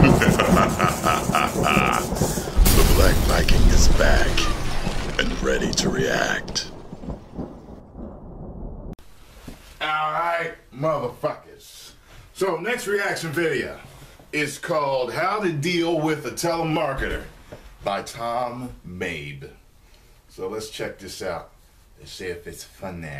The Black Viking is back and ready to react. Alright, motherfuckers. So next reaction video is called How to Deal with a Telemarketer by Tom Mabe. So let's check this out and see if it's funny.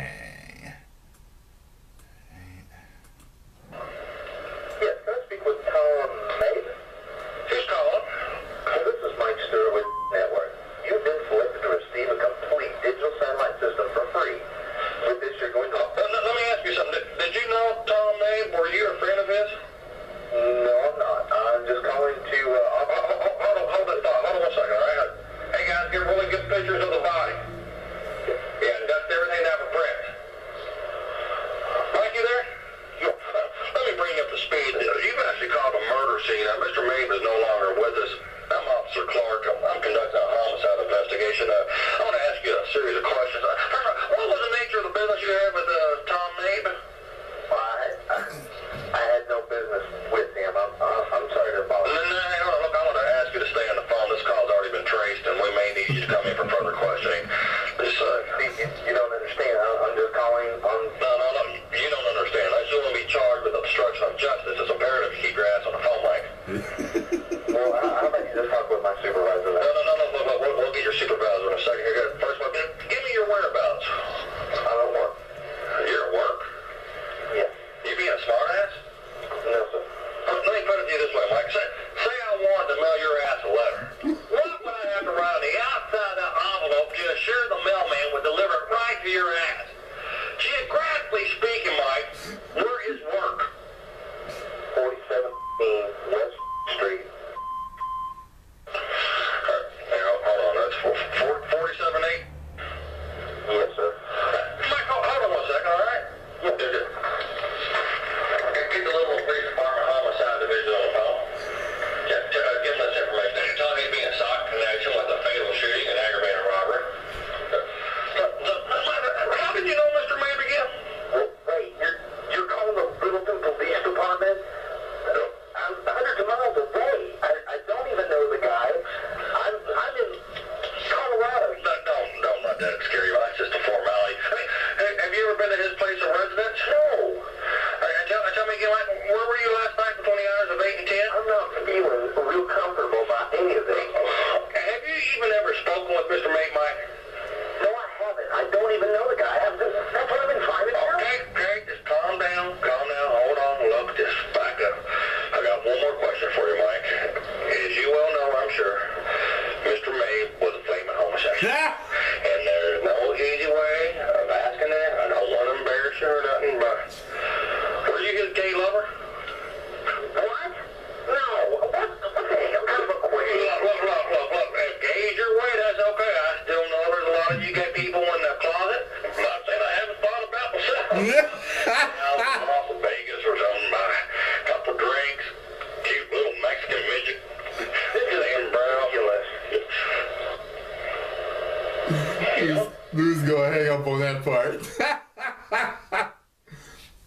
Who's gonna hang up on that part?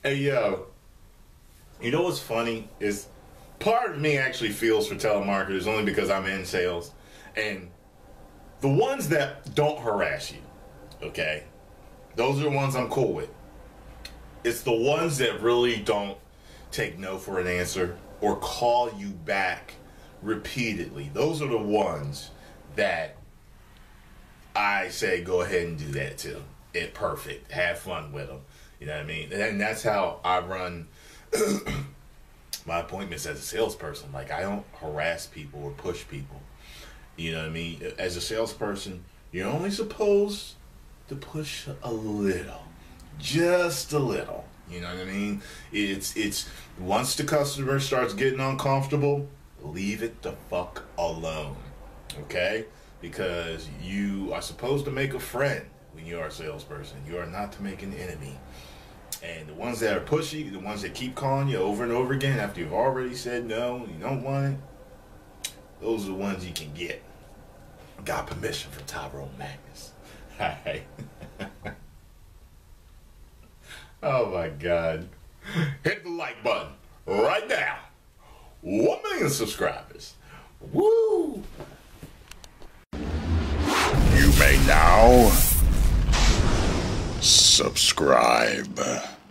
Hey yo, you know what's funny is part of me actually feels for telemarketers only because I'm in sales, and the ones that don't harass you, okay, those are the ones I'm cool with. It's the ones that really don't take no for an answer or call you back repeatedly. Those are the ones that I say go ahead and do that to them. It's perfect. Have fun with them. You know what I mean? And that's how I run my appointments as a salesperson. Like, I don't harass people or push people. You know what I mean? As a salesperson, you're only supposed to push a little. Just a little. You know what I mean? It's once the customer starts getting uncomfortable, leave it the fuck alone. Okay? Because you are supposed to make a friend when you are a salesperson. You are not to make an enemy. And the ones that are pushy, the ones that keep calling you over and over again after you've already said no, you don't want it, those are the ones you can get. Got permission from Tyrone Magnus. Alright. Oh my God. Hit the like button right now. 1 minute. million subscribers. Woo! You may now subscribe.